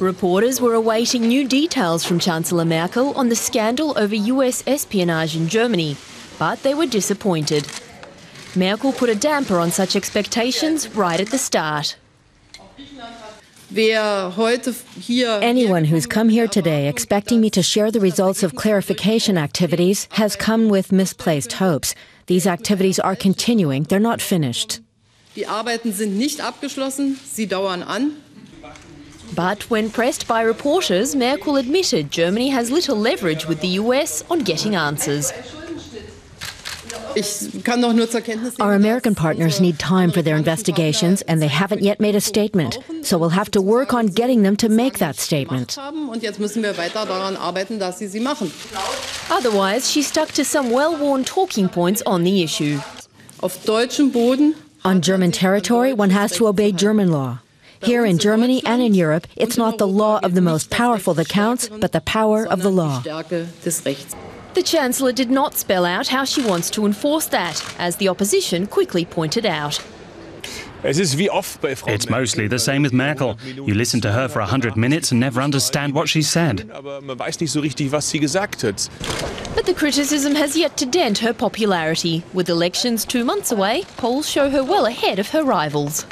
Reporters were awaiting new details from Chancellor Merkel on the scandal over US espionage in Germany, but they were disappointed. Merkel put a damper on such expectations right at the start. Anyone who's come here today expecting me to share the results of clarification activities has come with misplaced hopes. These activities are continuing, they're not finished. But when pressed by reporters, Merkel admitted Germany has little leverage with the US on getting answers. Our American partners need time for their investigations, and they haven't yet made a statement. So we'll have to work on getting them to make that statement. Otherwise, she stuck to some well-worn talking points on the issue. On German territory, one has to obey German law. Here in Germany and in Europe, it's not the law of the most powerful that counts, but the power of the law. The Chancellor did not spell out how she wants to enforce that, as the opposition quickly pointed out. It's mostly the same with Merkel. You listen to her for 100 minutes and never understand what she said. But the criticism has yet to dent her popularity. With elections 2 months away, polls show her well ahead of her rivals.